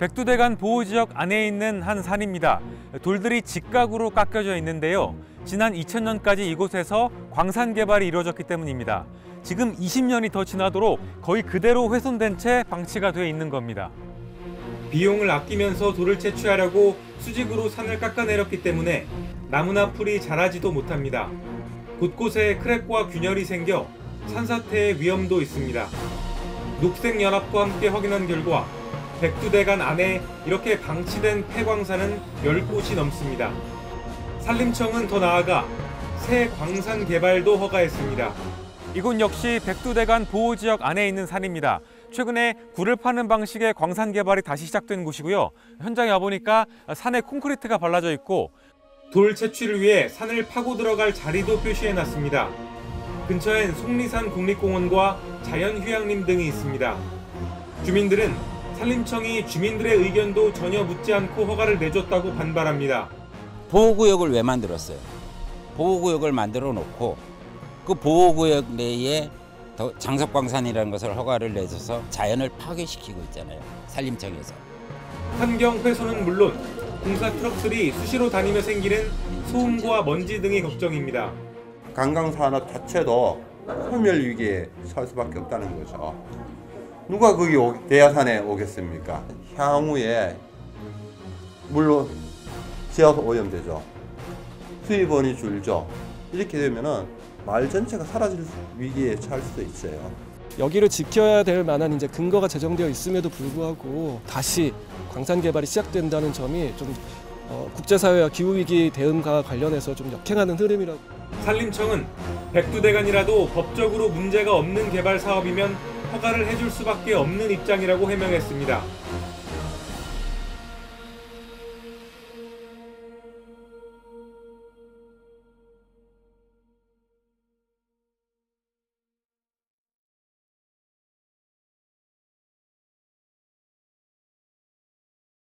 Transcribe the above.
백두대간 보호지역 안에 있는 한 산입니다. 돌들이 직각으로 깎여져 있는데요. 지난 2000년까지 이곳에서 광산 개발이 이루어졌기 때문입니다. 지금 20년이 더 지나도록 거의 그대로 훼손된 채 방치가 돼 있는 겁니다. 비용을 아끼면서 돌을 채취하려고 수직으로 산을 깎아내렸기 때문에 나무나 풀이 자라지도 못합니다. 곳곳에 크랙과 균열이 생겨 산사태의 위험도 있습니다. 녹색연합과 함께 확인한 결과 백두대간 안에 이렇게 방치된 폐광산은 10곳이 넘습니다. 산림청은 더 나아가 새 광산 개발도 허가했습니다. 이곳 역시 백두대간 보호지역 안에 있는 산입니다. 최근에 굴을 파는 방식의 광산 개발이 다시 시작된 곳이고요. 현장에 와보니까 산에 콘크리트가 발라져 있고 돌 채취를 위해 산을 파고 들어갈 자리도 표시해놨습니다. 근처엔 속리산 국립공원과 자연휴양림 등이 있습니다. 주민들은 산림청이 주민들의 의견도 전혀 묻지 않고 허가를 내줬다고 반발합니다. 보호구역을 왜 만들었어요? 보호구역을 만들어 놓고 그 보호구역 내에 장석광산이라는 것을 허가를 내줘서 자연을 파괴시키고 있잖아요. 산림청에서. 환경 훼손은 물론 공사 트럭들이 수시로 다니며 생기는 소음과 먼지 등이 걱정입니다. 관광산업 자체도 소멸 위기에 설 수밖에 없다는 거죠. 누가 거기 대야산에 오겠습니까? 향후에 물론 지하수 오염되죠. 수입원이 줄죠. 이렇게 되면은 마을 전체가 사라질 위기에 처할 수도 있어요. 여기를 지켜야 될 만한 이제 근거가 제정되어 있음에도 불구하고 다시 광산 개발이 시작된다는 점이 좀 국제사회와 기후위기 대응과 관련해서 좀 역행하는 흐름이라고. 산림청은 백두대간이라도 법적으로 문제가 없는 개발 사업이면 허가를 해줄 수밖에 없는 입장이라고 해명했습니다.